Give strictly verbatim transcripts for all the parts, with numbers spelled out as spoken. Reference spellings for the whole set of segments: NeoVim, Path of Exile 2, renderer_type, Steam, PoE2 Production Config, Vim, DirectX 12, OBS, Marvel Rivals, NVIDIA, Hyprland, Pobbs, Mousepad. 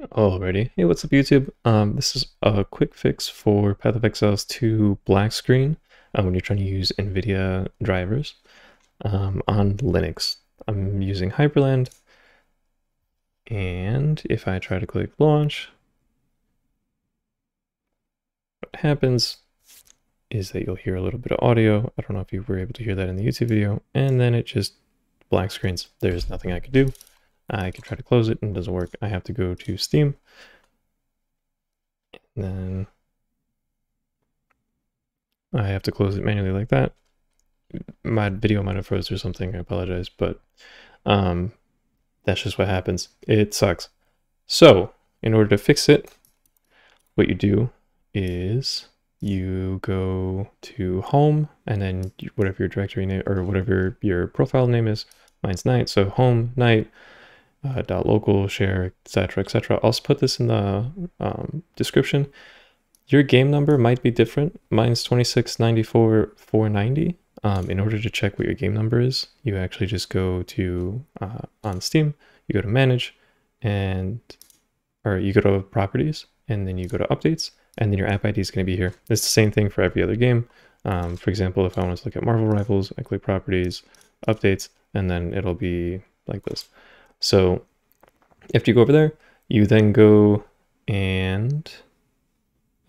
Alrighty, hey, what's up YouTube? Um, this is a quick fix for Path of Exile's two black screen uh, when you're trying to use NVIDIA drivers um, on Linux. I'm using Hyprland, and if I try to click launch, what happens is that you'll hear a little bit of audio. I don't know if you were able to hear that in the YouTube video, and then it just black screens. There's nothing I could do. I can try to close it and it doesn't work. I have to go to Steam. And then I have to close it manually like that. My video might have froze or something. I apologize, but um, that's just what happens. It sucks. So in order to fix it, what you do is you go to home and then whatever your directory name or whatever your profile name is. Mine's night. So home, night, Uh, dot local, share, etc, etc. I'll put this in the um, description. Your game number might be different. Mine's twenty-six ninety-four four ninety. Um, in order to check what your game number is, you actually just go to uh, on Steam, you go to manage and or you go to properties and then you go to updates and then your app I D is going to be here. It's the same thing for every other game. Um, for example, if I want to look at Marvel Rivals, I click properties, updates, and then it'll be like this. So after you go over there, you then go and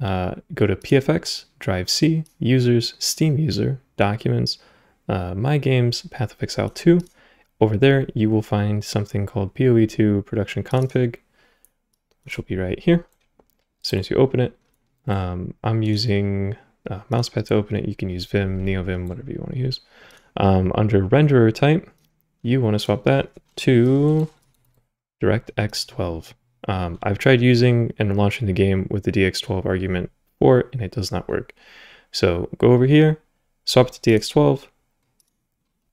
uh, go to P F X, Drive C, Users, Steam User, Documents, uh, My Games, Path of Exile two. Over there, you will find something called P O E two Production Config, which will be right here as soon as you open it. Um, I'm using uh, Mousepad to open it. You can use Vim, NeoVim, whatever you want to use. Um, under Renderer Type, you want to swap that to DirectX twelve. Um, I've tried using and launching the game with the D X twelve argument for, and it does not work. So go over here, swap to D X twelve,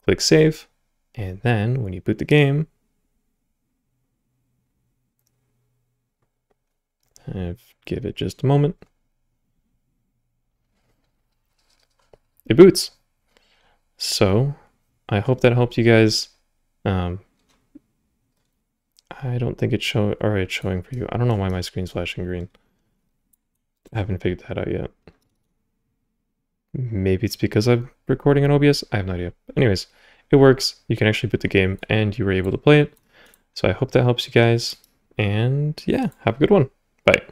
click save, and then when you boot the game, give it just a moment. It boots. So I hope that helped you guys. Um, I don't think it's show or it's showing for you. I don't know why my screen's flashing green. I haven't figured that out yet. Maybe it's because I'm recording on O B S. I have no idea. Anyways, it works. You can actually boot the game and you were able to play it. So I hope that helps you guys. And yeah, have a good one. Bye.